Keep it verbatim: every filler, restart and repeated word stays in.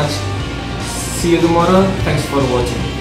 much. See you tomorrow. Thanks for watching.